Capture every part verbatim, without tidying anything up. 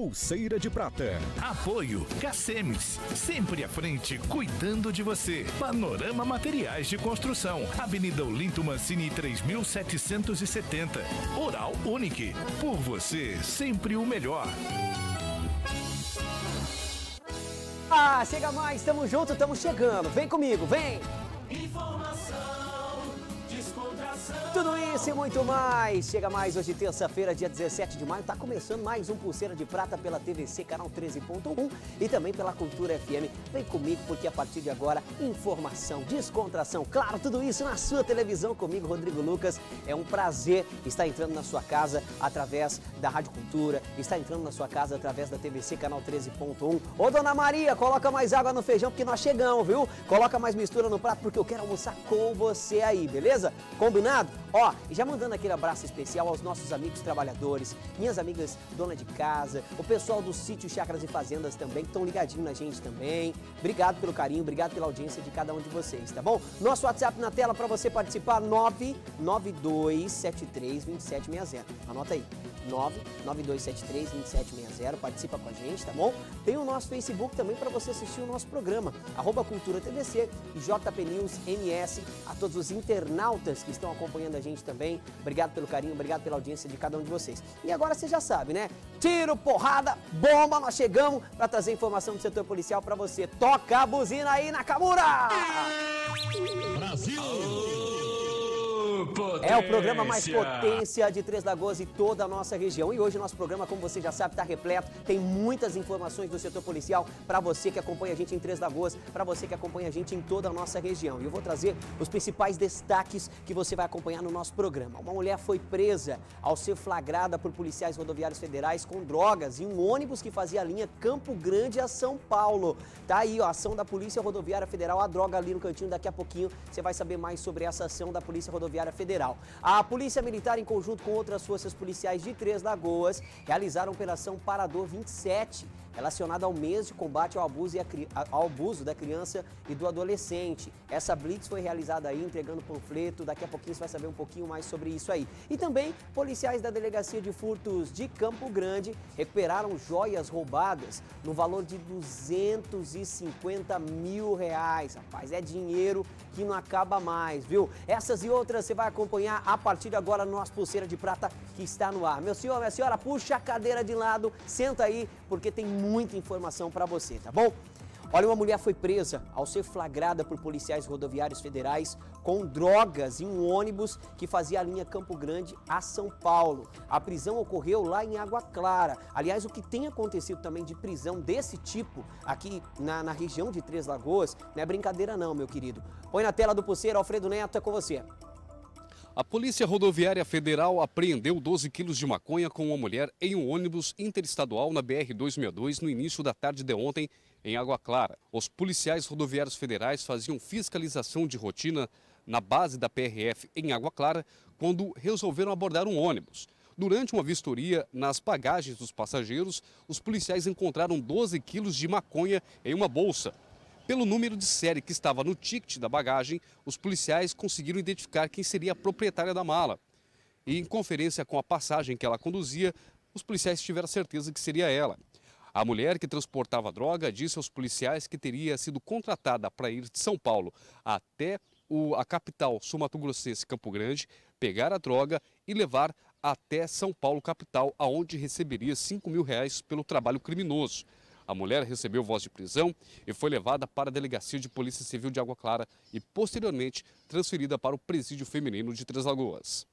Pulseira de Prata. Apoio Cacemes, sempre à frente, cuidando de você. Panorama Materiais de Construção, Avenida Olinto Mancini três mil setecentos e setenta. Oral Unic, por você, sempre o melhor. Ah, chega mais, tamo junto, tamo chegando. Vem comigo, vem! Informação, descontração. Tudo isso e muito mais. Chega mais hoje, terça-feira, dia dezessete de maio. Tá começando mais um Pulseira de Prata pela T V C, canal treze ponto um e também pela Cultura F M. Vem comigo, porque a partir de agora, informação, descontração. Claro, tudo isso na sua televisão comigo, Rodrigo Lucas. É um prazer estar entrando na sua casa através da Rádio Cultura, estar entrando na sua casa através da T V C, canal treze ponto um. Ô, dona Maria, coloca mais água no feijão, porque nós chegamos, viu? Coloca mais mistura no prato, porque eu quero almoçar com você aí, beleza? Combinado? Ó, e já mandando aquele abraço especial aos nossos amigos trabalhadores, minhas amigas dona de casa, o pessoal do sítio Chacras e Fazendas também, que estão ligadinho na gente também. Obrigado pelo carinho, obrigado pela audiência de cada um de vocês, tá bom? Nosso WhatsApp na tela para você participar, nove nove dois sete três, dois sete seis zero. Anota aí, nove nove dois sete três, dois sete seis zero, participa com a gente, tá bom? Tem o nosso Facebook também para você assistir o nosso programa, arroba Cultura T V C e J P News M S, a todos os internautas que estão acompanhando a gente também. Obrigado pelo carinho, obrigado pela audiência de cada um de vocês. E agora você já sabe, né? Tiro, porrada, bomba, nós chegamos para trazer informação do setor policial para você. Toca a buzina aí, Nakamura! Brasil! Potência. É o programa mais potência de Três Lagoas e toda a nossa região. E hoje o nosso programa, como você já sabe, está repleto. Tem muitas informações do setor policial para você que acompanha a gente em Três Lagoas, para você que acompanha a gente em toda a nossa região. E eu vou trazer os principais destaques que você vai acompanhar no nosso programa. Uma mulher foi presa ao ser flagrada por policiais rodoviários federais com drogas em um ônibus que fazia a linha Campo Grande a São Paulo. Tá aí, ó, a ação da Polícia Rodoviária Federal, a droga ali no cantinho. Daqui a pouquinho você vai saber mais sobre essa ação da Polícia Rodoviária Federal. A Polícia Militar, em conjunto com outras forças policiais de Três Lagoas, realizaram a Operação Parador vinte e sete, relacionada ao mês de combate ao abuso, e a, ao abuso da criança e do adolescente. Essa blitz foi realizada aí, entregando panfleto. Daqui a pouquinho você vai saber um pouquinho mais sobre isso aí. E também, policiais da Delegacia de Furtos de Campo Grande recuperaram joias roubadas no valor de duzentos e cinquenta mil reais. Rapaz, é dinheiro que não acaba mais, viu? Essas e outras você vai acompanhar a partir de agora no nosso Pulseira de Prata, que está no ar. Meu senhor, minha senhora, puxa a cadeira de lado, senta aí, porque tem muita informação para você, tá bom? Olha, uma mulher foi presa ao ser flagrada por policiais rodoviários federais com drogas em um ônibus que fazia a linha Campo Grande a São Paulo. A prisão ocorreu lá em Água Clara. Aliás, o que tem acontecido também de prisão desse tipo aqui na, na região de Três Lagoas não é brincadeira não, meu querido. Põe na tela do Pulseira, Alfredo Neto, é com você. A Polícia Rodoviária Federal apreendeu doze quilos de maconha com uma mulher em um ônibus interestadual na B R duzentos e sessenta e dois no início da tarde de ontem, em Água Clara. Os policiais rodoviários federais faziam fiscalização de rotina na base da P R F em Água Clara quando resolveram abordar um ônibus. Durante uma vistoria nas bagagens dos passageiros, os policiais encontraram doze quilos de maconha em uma bolsa. Pelo número de série que estava no ticket da bagagem, os policiais conseguiram identificar quem seria a proprietária da mala. E em conferência com a passagem que ela conduzia, os policiais tiveram certeza que seria ela. A mulher que transportava a droga disse aos policiais que teria sido contratada para ir de São Paulo até o, a capital sul-mato-grossense, Campo Grande, pegar a droga e levar até São Paulo, capital, aonde receberia cinco mil reais pelo trabalho criminoso. A mulher recebeu voz de prisão e foi levada para a Delegacia de Polícia Civil de Água Clara e, posteriormente, transferida para o Presídio Feminino de Três Lagoas.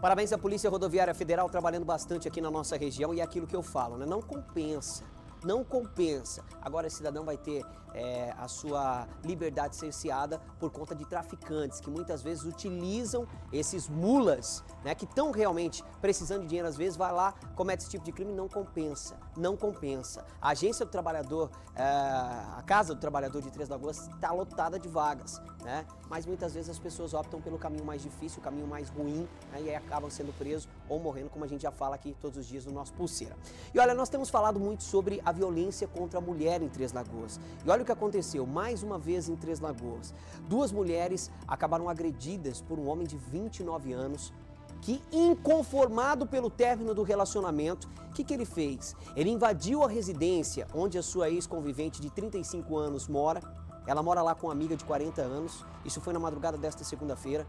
Parabéns à Polícia Rodoviária Federal, trabalhando bastante aqui na nossa região, e é aquilo que eu falo, né? Não compensa. Não compensa. Agora esse cidadão vai ter é, a sua liberdade cerceada por conta de traficantes que muitas vezes utilizam esses mulas, né, que estão realmente precisando de dinheiro. Às vezes vai lá, comete esse tipo de crime, não compensa, não compensa. A agência do trabalhador, é, a casa do trabalhador de Três Lagoas está lotada de vagas, né? Mas muitas vezes as pessoas optam pelo caminho mais difícil, o caminho mais ruim, né, e aí acabam sendo presos ou morrendo, como a gente já fala aqui todos os dias no nosso Pulseira. E olha, nós temos falado muito sobre a violência contra a mulher em Três Lagoas. E olha o que aconteceu, mais uma vez em Três Lagoas. Duas mulheres acabaram agredidas por um homem de vinte e nove anos que, inconformado pelo término do relacionamento, o que, que ele fez? Ele invadiu a residência onde a sua ex-convivente de trinta e cinco anos mora. Ela mora lá com uma amiga de quarenta anos. Isso foi na madrugada desta segunda-feira.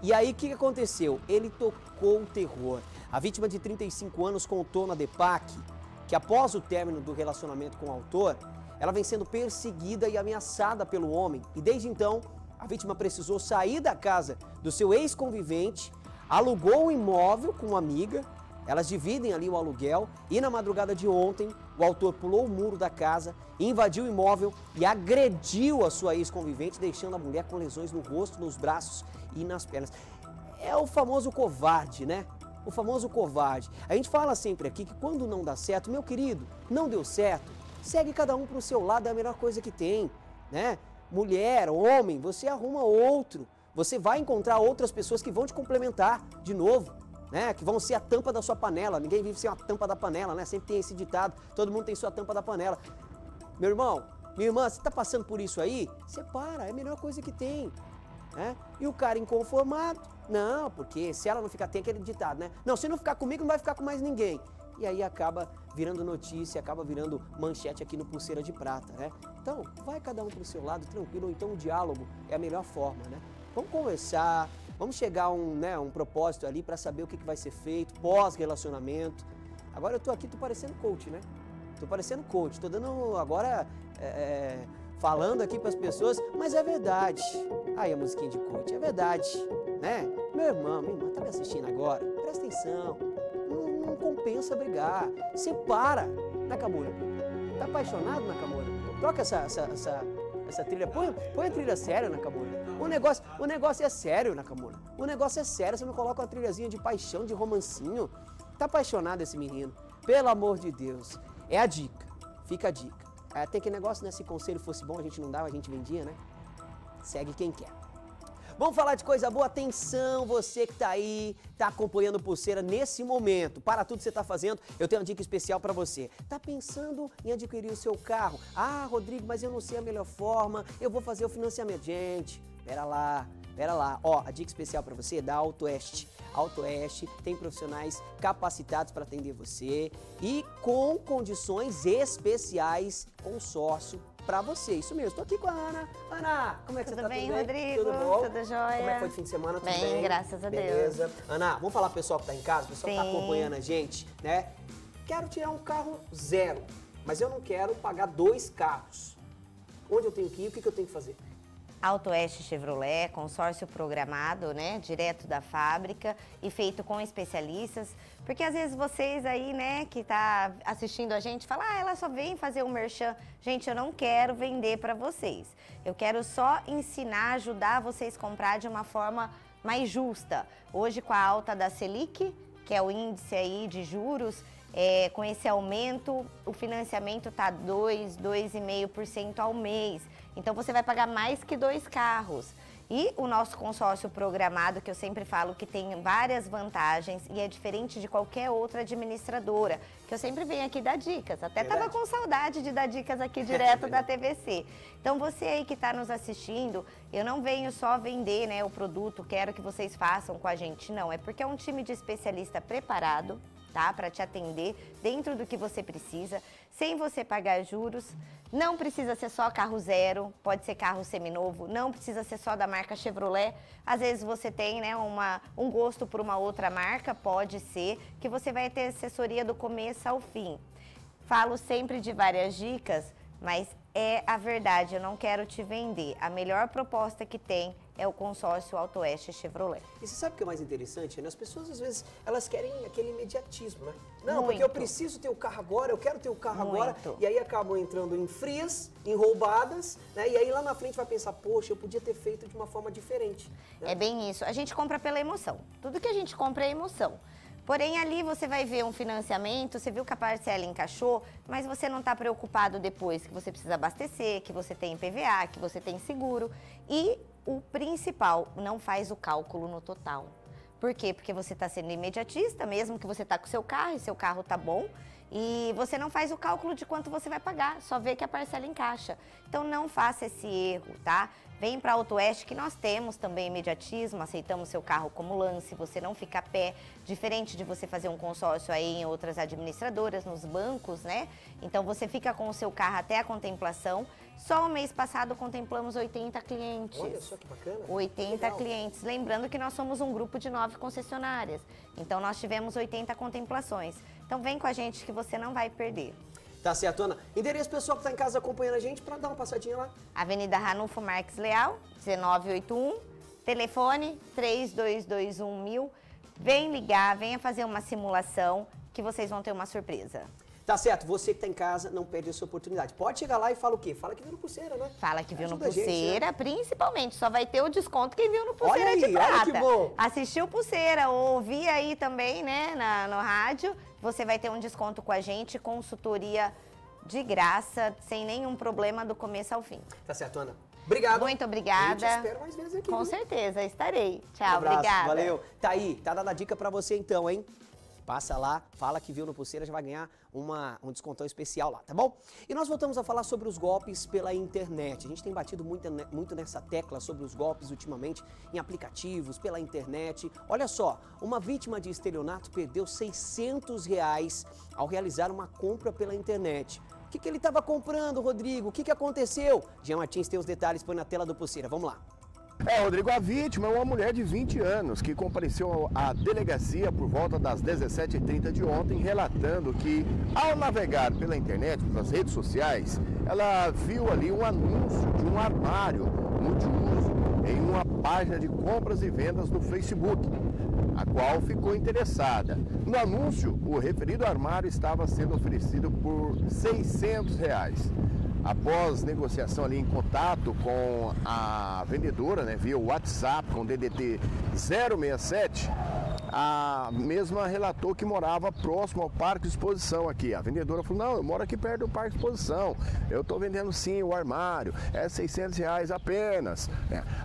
E aí, o que, que aconteceu? Ele tocou o terror. A vítima de trinta e cinco anos contou na DEPAC que, após o término do relacionamento com o autor, ela vem sendo perseguida e ameaçada pelo homem. E desde então, a vítima precisou sair da casa do seu ex-convivente, alugou um imóvel com uma amiga, elas dividem ali o aluguel, e na madrugada de ontem, o autor pulou o muro da casa, invadiu o imóvel e agrediu a sua ex-convivente, deixando a mulher com lesões no rosto, nos braços e nas pernas. É o famoso covarde, né? O famoso covarde. A gente fala sempre aqui que quando não dá certo, meu querido, não deu certo, segue cada um para o seu lado, é a melhor coisa que tem, né? Mulher, homem, você arruma outro, você vai encontrar outras pessoas que vão te complementar de novo, né? Que vão ser a tampa da sua panela. Ninguém vive sem a tampa da panela, né? Sempre tem esse ditado, todo mundo tem sua tampa da panela. Meu irmão, minha irmã, você tá passando por isso aí? Separa, é a melhor coisa que tem, né? E o cara inconformado, não, porque se ela não ficar, tem aquele ditado, né? Não, se não ficar comigo, não vai ficar com mais ninguém. E aí acaba virando notícia, acaba virando manchete aqui no Pulseira de Prata, né? Então, vai cada um pro seu lado, tranquilo, ou então o diálogo é a melhor forma, né? Vamos conversar, vamos chegar a um, né, um propósito ali para saber o que, que vai ser feito, pós-relacionamento. Agora eu tô aqui, tô parecendo coach, né? Tô parecendo coach, tô dando agora, é, falando aqui pras pessoas, mas é verdade. Aí a musiquinha de coach, é verdade, né? Meu irmão, minha irmã tá me assistindo agora, presta atenção. Não compensa brigar, separa. Nakamura, tá apaixonado, Nakamura? Troca essa, essa, essa, essa trilha, põe, põe a trilha séria, Nakamura. O negócio, o negócio é sério, Nakamura. O negócio é sério, você não coloca uma trilhazinha de paixão, de romancinho. Tá apaixonado esse menino, pelo amor de Deus. É a dica, fica a dica. Até que negócio, né? Se conselho fosse bom, a gente não dava, a gente vendia, né? Segue quem quer. Vamos falar de coisa boa? Atenção, você que tá aí, tá acompanhando Pulseira nesse momento. Para tudo que você tá fazendo, eu tenho uma dica especial para você. Tá pensando em adquirir o seu carro? Ah, Rodrigo, mas eu não sei a melhor forma, eu vou fazer o financiamento. Gente, pera lá, pera lá. Ó, a dica especial para você é da Autoeste. Autoeste tem profissionais capacitados para atender você e com condições especiais, consórcio pra você. Isso mesmo, tô aqui com a Ana. Ana, como é que tudo você tá? Bem, tudo bem, Rodrigo? Tudo bom? Tudo jóia? Como é que foi o fim de semana? Tudo bem? Bem, graças a Deus. Beleza. Ana, vamos falar pro pessoal que tá em casa, o pessoal Sim. que tá acompanhando a gente, né? Quero tirar um carro zero, mas eu não quero pagar dois carros. Onde eu tenho que ir? O que, que eu tenho que fazer? Autoeste Chevrolet, consórcio programado, né, direto da fábrica e feito com especialistas, porque às vezes vocês aí, né, que tá assistindo a gente, fala, ah, ela só vem fazer um merchan. Gente, eu não quero vender para vocês, eu quero só ensinar, ajudar vocês a comprar de uma forma mais justa. Hoje, com a alta da Selic, que é o índice aí de juros, é, com esse aumento, o financiamento tá dois, dois vírgula cinco por cento ao mês. Então você vai pagar mais que dois carros. E o nosso consórcio programado, que eu sempre falo que tem várias vantagens e é diferente de qualquer outra administradora, que eu sempre venho aqui dar dicas. Até estava com saudade de dar dicas aqui direto da T V C. Então você aí que está nos assistindo, eu não venho só vender, né, o produto, quero que vocês façam com a gente. Não, é porque é um time de especialista preparado, tá, para te atender dentro do que você precisa, sem você pagar juros. Não precisa ser só carro zero, pode ser carro seminovo, não precisa ser só da marca Chevrolet. Às vezes você tem, né, uma, um gosto por uma outra marca, pode ser, que você vai ter assessoria do começo ao fim. Falo sempre de várias dicas, mas é a verdade, eu não quero te vender. A melhor proposta que tem é o consórcio Autoeste Chevrolet. E você sabe o que é mais interessante, né? As pessoas, às vezes, elas querem aquele imediatismo, né? Não, Muito. porque eu preciso ter o carro agora, eu quero ter o carro Muito. agora. E aí acabam entrando em frias, em roubadas, né? E aí lá na frente vai pensar, poxa, eu podia ter feito de uma forma diferente, né? É bem isso. A gente compra pela emoção. Tudo que a gente compra é emoção. Porém, ali você vai ver um financiamento, você viu que a parcela encaixou, mas você não está preocupado depois que você precisa abastecer, que você tem P V A, que você tem seguro. E o principal, não faz o cálculo no total. Por quê? Porque você está sendo imediatista, mesmo que você está com o seu carro e seu carro está bom, e você não faz o cálculo de quanto você vai pagar, só vê que a parcela encaixa. Então, não faça esse erro, tá? Vem para Autoeste, que nós temos também imediatismo, aceitamos seu carro como lance, você não fica a pé, diferente de você fazer um consórcio aí em outras administradoras, nos bancos, né? Então você fica com o seu carro até a contemplação. Só o mês passado contemplamos oitenta clientes. Olha só que bacana. oitenta clientes. Lembrando que nós somos um grupo de nove concessionárias, então nós tivemos oitenta contemplações. Então vem com a gente que você não vai perder. Tá certo, Ana. Endereço pessoal que está em casa acompanhando a gente para dar uma passadinha lá. Avenida Ranulfo Marques Leal, dezenove oitenta e um, telefone três dois dois um mil. Vem ligar, venha fazer uma simulação que vocês vão ter uma surpresa. Tá certo, você que tá em casa, não perde a sua oportunidade. Pode chegar lá e fala o quê? Fala que viu no Pulseira, né? Fala que viu Ajuda no Pulseira, gente, né? Principalmente. Só vai ter o desconto quem viu no Pulseira aí, de Prata. Olha que bom! Assistiu Pulseira ou ouvi aí também, né, na, no rádio, você vai ter um desconto com a gente, consultoria de graça, sem nenhum problema do começo ao fim. Tá certo, Ana? Obrigado. Muito obrigada. Eu te espero mais vezes aqui. Com viu? certeza, estarei. Tchau, um abraço, obrigada. Valeu. Tá aí, tá dando a dica pra você então, hein? Passa lá, fala que viu no Pulseira, já vai ganhar uma, um descontão especial lá, tá bom? E nós voltamos a falar sobre os golpes pela internet. A gente tem batido muito, muito nessa tecla sobre os golpes ultimamente em aplicativos, pela internet. Olha só, uma vítima de estelionato perdeu seiscentos reais ao realizar uma compra pela internet. O que, que ele estava comprando, Rodrigo? O que, que aconteceu? Jean Martins tem os detalhes, põe na tela do Pulseira, vamos lá. É, Rodrigo, a vítima é uma mulher de vinte anos que compareceu à delegacia por volta das dezessete e trinta de ontem, relatando que, ao navegar pela internet, pelas redes sociais, ela viu ali um anúncio de um armário multiuso em uma página de compras e vendas no Facebook, a qual ficou interessada. No anúncio, o referido armário estava sendo oferecido por seiscentos reais. Após negociação ali em contato com a vendedora, né, via WhatsApp, com D D D zero seis sete, a mesma relatou que morava próximo ao Parque de Exposição aqui. A vendedora falou, não, eu moro aqui perto do Parque de Exposição, eu estou vendendo sim o armário, é seiscentos reais apenas.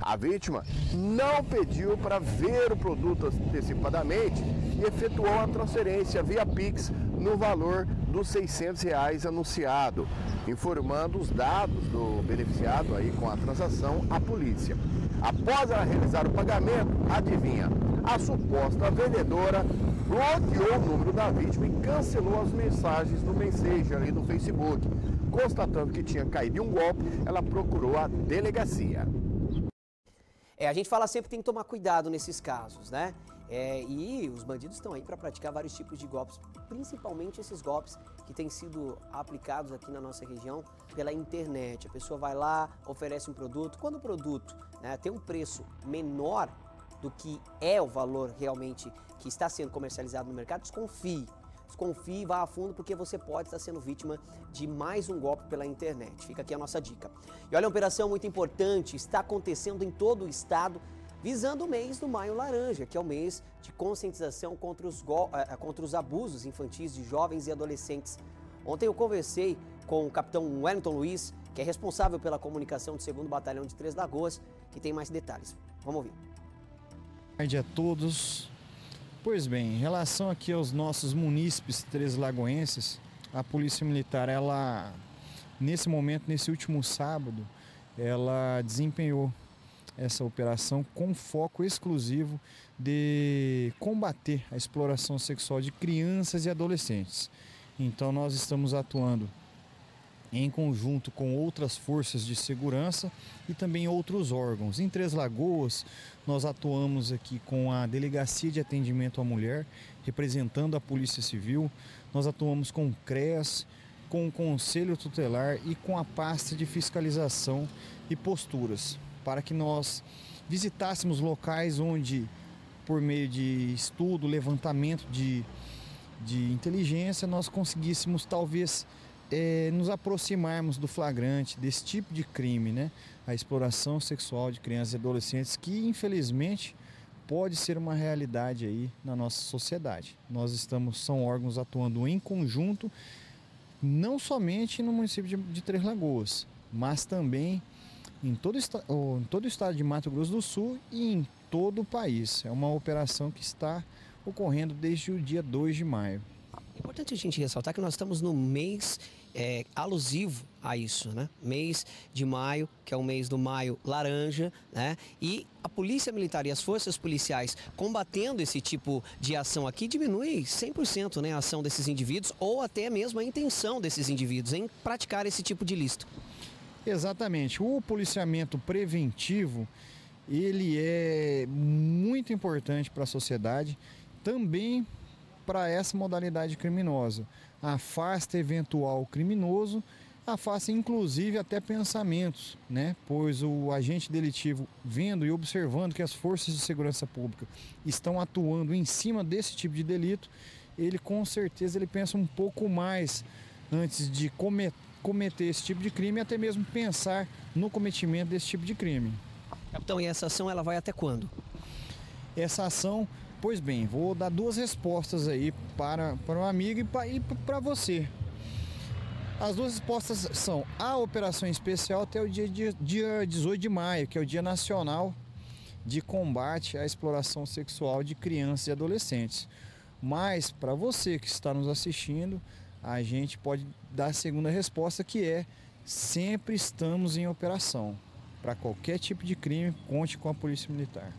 A vítima não pediu para ver o produto antecipadamente e efetuou a transferência via Pix no valor dos seiscentos reais anunciado, informando os dados do beneficiado aí com a transação à polícia. Após ela realizar o pagamento, adivinha, a suposta vendedora bloqueou o número da vítima e cancelou as mensagens do Messenger ali no Facebook. Constatando que tinha caído um golpe, ela procurou a delegacia. É, a gente fala sempre que tem que tomar cuidado nesses casos, né? É, e os bandidos estão aí para praticar vários tipos de golpes, principalmente esses golpes que têm sido aplicados aqui na nossa região pela internet. A pessoa vai lá, oferece um produto, quando o produto, né, tem um preço menor do que é o valor realmente que está sendo comercializado no mercado, desconfie. Confie, vá a fundo, porque você pode estar sendo vítima de mais um golpe pela internet. Fica aqui a nossa dica. E olha, uma operação muito importante está acontecendo em todo o estado, visando o mês do Maio Laranja, que é o mês de conscientização contra os, go... contra os abusos infantis de jovens e adolescentes. Ontem eu conversei com o capitão Wellington Luiz, que é responsável pela comunicação do segundo Batalhão de Três Lagoas, que tem mais detalhes. Vamos ouvir. Boa tarde a todos. Pois bem, em relação aqui aos nossos munícipes treslagoenses, a Polícia Militar, ela, nesse momento, nesse último sábado, ela desempenhou essa operação com foco exclusivo de combater a exploração sexual de crianças e adolescentes. Então, nós estamos atuando em conjunto com outras forças de segurança e também outros órgãos. Em Três Lagoas, nós atuamos aqui com a Delegacia de Atendimento à Mulher, representando a Polícia Civil. Nós atuamos com o CREAS, com o Conselho Tutelar e com a pasta de fiscalização e posturas, para que nós visitássemos locais onde, por meio de estudo, levantamento de, de inteligência, nós conseguíssemos talvez É, nos aproximarmos do flagrante desse tipo de crime, né? A exploração sexual de crianças e adolescentes, que infelizmente pode ser uma realidade aí na nossa sociedade. Nós estamos, são órgãos atuando em conjunto, não somente no município de, de Três Lagoas, mas também em todo, em todo o estado de Mato Grosso do Sul e em todo o país. É uma operação que está ocorrendo desde o dia dois de maio. É importante a gente ressaltar que nós estamos no mês é, alusivo a isso, né? Mês de maio, que é o mês do maio laranja, né? E a Polícia Militar e as forças policiais combatendo esse tipo de ação aqui diminui cem por cento, né, a ação desses indivíduos ou até mesmo a intenção desses indivíduos em praticar esse tipo de ilícito. Exatamente. O policiamento preventivo, ele é muito importante para a sociedade, também para essa modalidade criminosa. Afasta eventual criminoso, afasta inclusive até pensamentos, né? Pois o agente delitivo, vendo e observando que as forças de segurança pública estão atuando em cima desse tipo de delito, ele com certeza ele pensa um pouco mais antes de cometer esse tipo de crime e até mesmo pensar no cometimento desse tipo de crime. Capitão, e essa ação ela vai até quando? Essa ação, pois bem, vou dar duas respostas aí para, para um amigo e para você. As duas respostas são a operação especial até o dia, dia dezoito de maio, que é o Dia Nacional de Combate à Exploração Sexual de Crianças e Adolescentes. Mas, para você que está nos assistindo, a gente pode dar a segunda resposta, que é sempre estamos em operação. Para qualquer tipo de crime, conte com a Polícia Militar.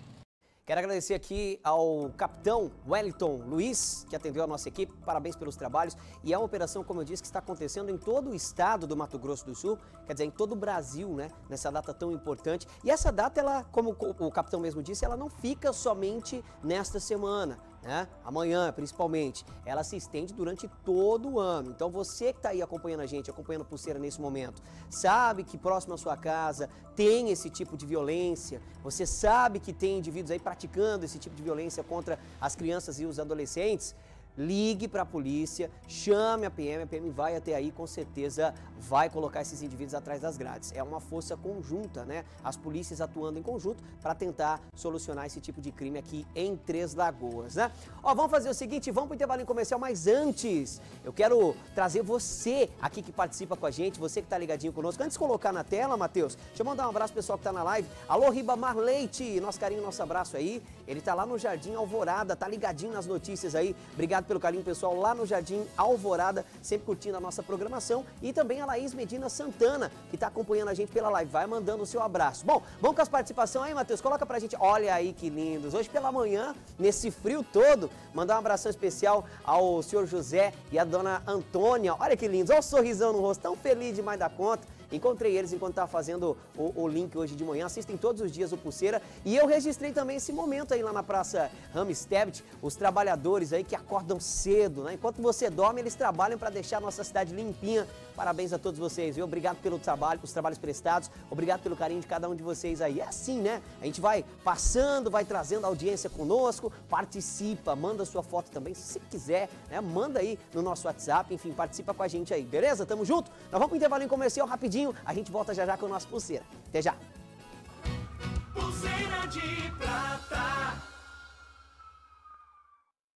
Quero agradecer aqui ao capitão Wellington Luiz, que atendeu a nossa equipe. Parabéns pelos trabalhos. E é uma operação, como eu disse, que está acontecendo em todo o estado do Mato Grosso do Sul, quer dizer, em todo o Brasil, né? Nessa data tão importante. E essa data, ela, como o capitão mesmo disse, ela não fica somente nesta semana, né? Amanhã, principalmente. Ela se estende durante todo o ano. Então, você que está aí acompanhando a gente, acompanhando a Pulseira nesse momento, sabe que próximo à sua casa tem esse tipo de violência. Você sabe que tem indivíduos aí praticando esse tipo de violência contra as crianças e os adolescentes. Ligue para a polícia, chame a P M, a P M vai até aí, com certeza vai colocar esses indivíduos atrás das grades. É uma força conjunta, né? As polícias atuando em conjunto para tentar solucionar esse tipo de crime aqui em Três Lagoas, né? Ó, vamos fazer o seguinte, vamos para o intervalo comercial, mas antes eu quero trazer você aqui que participa com a gente, você que está ligadinho conosco. Antes de colocar na tela, Matheus, deixa eu mandar um abraço pro pessoal que está na live. Alô, Ribamar Leite, nosso carinho, nosso abraço aí. Ele tá lá no Jardim Alvorada, tá ligadinho nas notícias aí. Obrigado pelo carinho, pessoal, lá no Jardim Alvorada, sempre curtindo a nossa programação. E também a Laís Medina Santana, que está acompanhando a gente pela live, vai mandando o seu abraço. Bom, vamos com as participações aí, Matheus, coloca pra gente. Olha aí que lindos, hoje pela manhã, nesse frio todo, mandar um abração especial ao senhor José e à dona Antônia. Olha que lindos, olha o sorrisão no rosto, tão feliz demais da conta. Encontrei eles enquanto estava fazendo o, o link hoje de manhã. Assistem todos os dias o Pulseira. E eu registrei também esse momento aí lá na Praça Rames Tebet. Os trabalhadores aí que acordam cedo, né? Enquanto você dorme, eles trabalham para deixar a nossa cidade limpinha. Parabéns a todos vocês, viu? Obrigado pelo trabalho, pelos trabalhos prestados. Obrigado pelo carinho de cada um de vocês aí. É assim, né? A gente vai passando, vai trazendo audiência conosco. Participa, manda sua foto também, se quiser, né? Manda aí no nosso WhatsApp. Enfim, participa com a gente aí, beleza? Tamo junto? Nós vamos pro intervalo comercial rapidinho. A gente volta já já com o nosso Pulseira. Até já! Pulseira de Prata.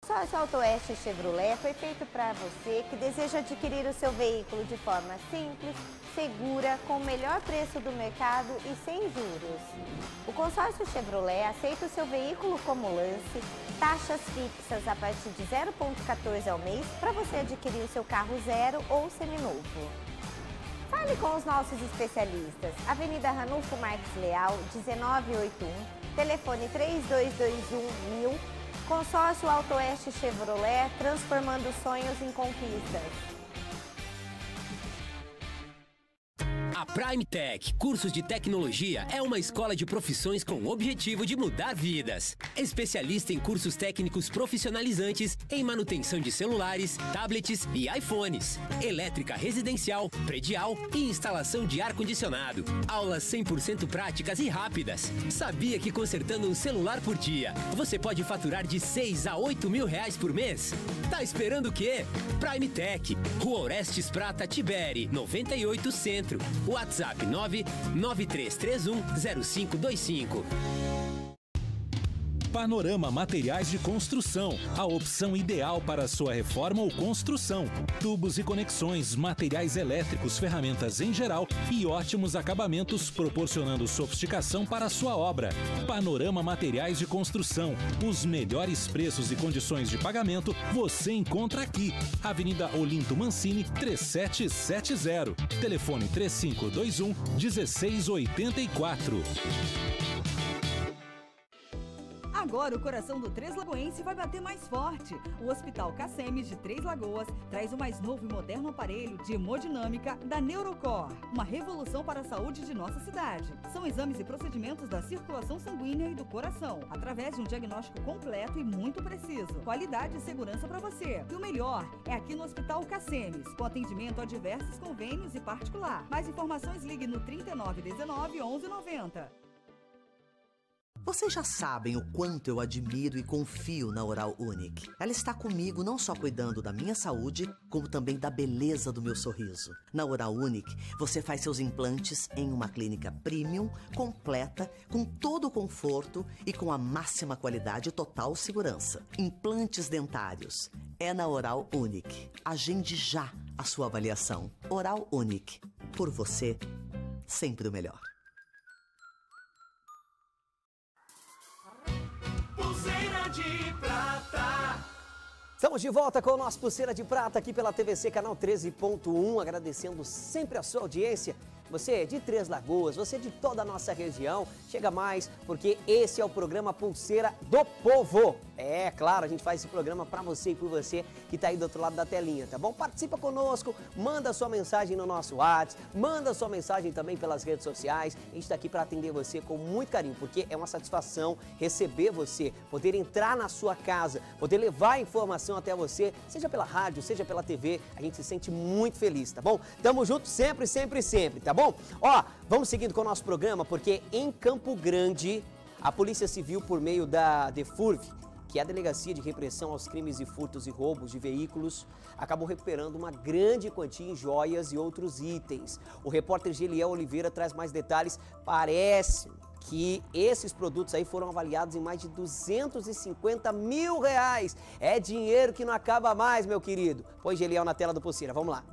Só essa Autoeste Chevrolet foi feito para você que deseja adquirir o seu veículo de forma simples, segura, com o melhor preço do mercado e sem juros. O consórcio Chevrolet aceita o seu veículo como lance, taxas fixas a partir de zero vírgula quatorze ao mês para você adquirir o seu carro zero ou seminovo. Fale com os nossos especialistas. Avenida Ranulfo Marques Leal, dezenove oitenta e um, telefone três dois dois um mil, consórcio Autoeste Chevrolet, transformando sonhos em conquistas. A Prime Tech, cursos de tecnologia, é uma escola de profissões com o objetivo de mudar vidas. Especialista em cursos técnicos profissionalizantes, em manutenção de celulares, tablets e iPhones. Elétrica residencial, predial e instalação de ar-condicionado. Aulas cem por cento práticas e rápidas. Sabia que consertando um celular por dia, você pode faturar de seis a oito mil reais por mês? Tá esperando o quê? Prime Tech, Rua Orestes Prata Tibere, noventa e oito Centro. WhatsApp nove nove três três um zero cinco dois cinco. Panorama Materiais de Construção, a opção ideal para sua reforma ou construção. Tubos e conexões, materiais elétricos, ferramentas em geral e ótimos acabamentos, proporcionando sofisticação para a sua obra. Panorama Materiais de Construção, os melhores preços e condições de pagamento você encontra aqui. Avenida Olinto Mancini, três sete sete zero. Telefone três cinco dois um, um seis oito quatro. Agora o coração do Três Lagoense vai bater mais forte. O Hospital Cacemes de Três Lagoas traz o mais novo e moderno aparelho de hemodinâmica da Neurocor. Uma revolução para a saúde de nossa cidade. São exames e procedimentos da circulação sanguínea e do coração, através de um diagnóstico completo e muito preciso. Qualidade e segurança para você. E o melhor é aqui no Hospital Cacemes, com atendimento a diversos convênios e particular. Mais informações, ligue no trinta e nove, dezenove, onze, noventa. Vocês já sabem o quanto eu admiro e confio na Oral Unic. Ela está comigo não só cuidando da minha saúde, como também da beleza do meu sorriso. Na Oral Unic, você faz seus implantes em uma clínica premium, completa, com todo o conforto e com a máxima qualidade e total segurança. Implantes dentários. É na Oral Unic. Agende já a sua avaliação. Oral Unic. Por você, sempre o melhor. Pulseira de Prata. Estamos de volta com o nosso Pulseira de Prata aqui pela T V C, canal treze ponto um, agradecendo sempre a sua audiência. Você de Três Lagoas, você de toda a nossa região, chega mais, porque esse é o programa Pulseira do Povo. É, claro, a gente faz esse programa para você e por você que tá aí do outro lado da telinha, tá bom? Participa conosco, manda sua mensagem no nosso WhatsApp, manda sua mensagem também pelas redes sociais. A gente tá aqui para atender você com muito carinho, porque é uma satisfação receber você, poder entrar na sua casa, poder levar a informação até você, seja pela rádio, seja pela T V. A gente se sente muito feliz, tá bom? Tamo junto sempre, sempre, sempre, tá bom? Ó, vamos seguindo com o nosso programa, porque em Campo Grande, a Polícia Civil, por meio da D E F U R V, que é a Delegacia de Repressão aos Crimes e Furtos e Roubos de Veículos, acabou recuperando uma grande quantia em joias e outros itens. O repórter Geliel Oliveira traz mais detalhes. Parece que esses produtos aí foram avaliados em mais de duzentos e cinquenta mil reais. É dinheiro que não acaba mais, meu querido. Põe Geliel na tela do Pulseira, vamos lá.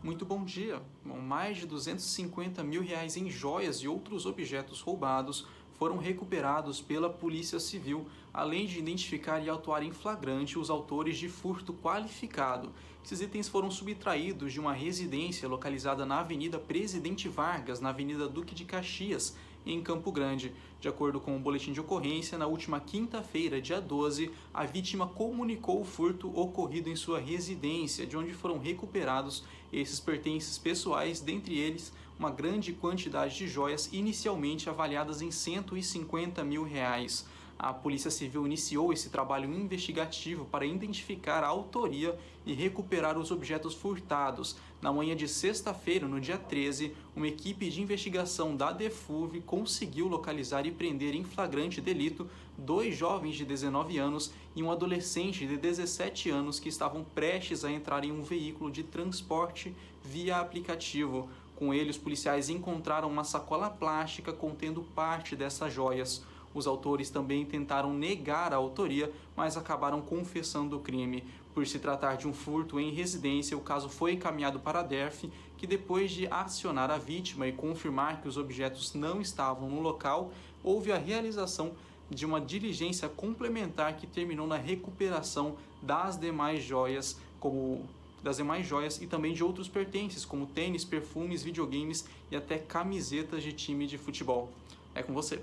Muito bom dia. Bom, mais de duzentos e cinquenta mil reais em joias e outros objetos roubados foram recuperados pela Polícia Civil, além de identificar e autuar em flagrante os autores de furto qualificado. Esses itens foram subtraídos de uma residência localizada na Avenida Presidente Vargas, na Avenida Duque de Caxias, em Campo Grande. De acordo com o boletim de ocorrência, na última quinta-feira, dia doze, a vítima comunicou o furto ocorrido em sua residência, de onde foram recuperados esses pertences pessoais, dentre eles uma grande quantidade de joias inicialmente avaliadas em cento e cinquenta mil reais. A Polícia Civil iniciou esse trabalho investigativo para identificar a autoria e recuperar os objetos furtados. Na manhã de sexta-feira, no dia treze, uma equipe de investigação da D E F U V conseguiu localizar e prender em flagrante delito dois jovens de dezenove anos e um adolescente de dezessete anos que estavam prestes a entrar em um veículo de transporte via aplicativo. Com ele, os policiais encontraram uma sacola plástica contendo parte dessas joias. Os autores também tentaram negar a autoria, mas acabaram confessando o crime. Por se tratar de um furto em residência, o caso foi encaminhado para a D E R F, que depois de acionar a vítima e confirmar que os objetos não estavam no local, houve a realização de uma diligência complementar que terminou na recuperação das demais joias, como... das demais joias e também de outros pertences, como tênis, perfumes, videogames e até camisetas de time de futebol. É com você.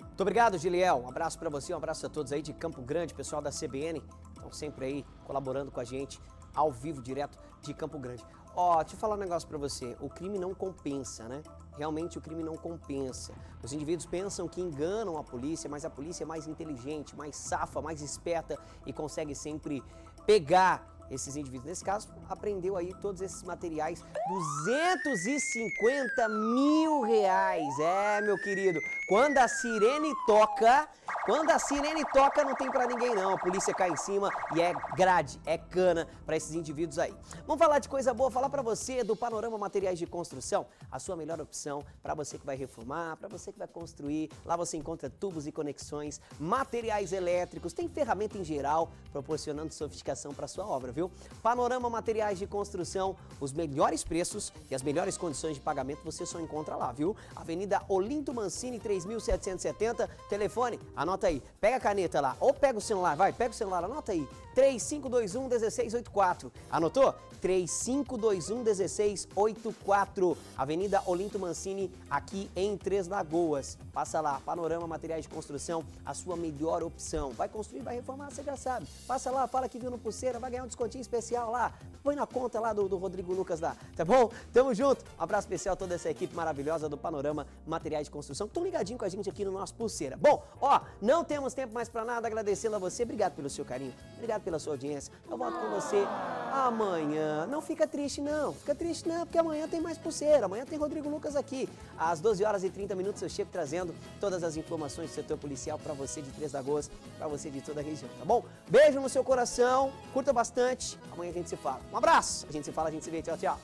Muito obrigado, Giliel. Um abraço para você, um abraço a todos aí de Campo Grande, pessoal da C B N. Estão sempre aí colaborando com a gente ao vivo, direto de Campo Grande. Ó, deixa eu falar um negócio para você. O crime não compensa, né? Realmente o crime não compensa. Os indivíduos pensam que enganam a polícia, mas a polícia é mais inteligente, mais safa, mais esperta e consegue sempre pegar esses indivíduos. Nesse caso, apreendeu aí todos esses materiais, duzentos e cinquenta mil reais. É, meu querido, quando a sirene toca, Quando a sirene toca, não tem pra ninguém não. A polícia cai em cima e é grade, é cana pra esses indivíduos aí. Vamos falar de coisa boa, falar pra você do Panorama Materiais de Construção, a sua melhor opção pra você que vai reformar, pra você que vai construir. Lá você encontra tubos e conexões, materiais elétricos, tem ferramenta em geral, proporcionando sofisticação pra sua obra, viu? Panorama Materiais de Construção, os melhores preços e as melhores condições de pagamento você só encontra lá, viu? Avenida Olinto Mancini, três mil setecentos e setenta, telefone, anota aí, pega a caneta lá, ou pega o celular, vai, pega o celular, anota aí, três cinco dois um, um seis oito quatro, anotou? três cinco dois um, um seis oito quatro, Avenida Olinto Mancini, aqui em Três Lagoas, passa lá, Panorama Materiais de Construção, a sua melhor opção, vai construir, vai reformar, você já sabe, passa lá, fala que viu no Pulseira, vai ganhar um descontinho especial lá, põe na conta lá do, do Rodrigo Lucas lá, tá bom? Tamo junto, um abraço especial a toda essa equipe maravilhosa do Panorama Materiais de Construção, tão ligadinho com a gente aqui no nosso Pulseira. Bom, ó, não temos tempo mais pra nada, agradecendo a você, obrigado pelo seu carinho, obrigado pela sua audiência, eu volto com você amanhã, não fica triste não, fica triste não, porque amanhã tem mais Pulseira, amanhã tem Rodrigo Lucas aqui, às doze horas e trinta minutos eu chego trazendo todas as informações do setor policial pra você de Três Lagoas, pra você de toda a região, tá bom? Beijo no seu coração, curta bastante, amanhã a gente se fala, um abraço, a gente se fala, a gente se vê, tchau, tchau.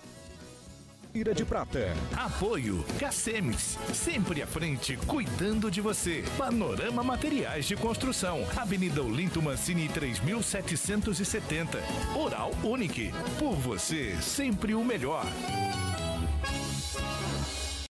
Pulseira de Prata. Apoio Cacemes, sempre à frente, cuidando de você. Panorama Materiais de Construção, Avenida Olinto Mancini, três mil setecentos e setenta. Oral Unic, por você, sempre o melhor.